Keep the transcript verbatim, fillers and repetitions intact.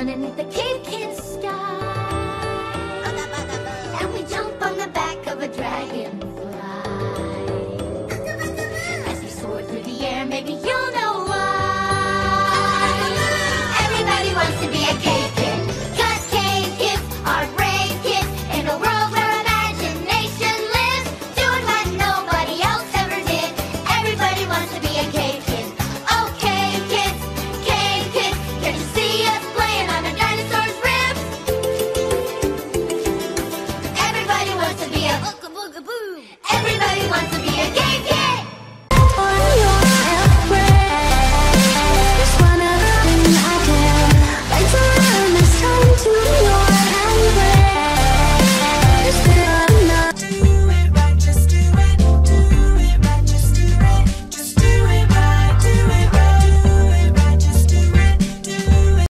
underneath the Cave Kids sky. And we jump on the back of a dragonfly.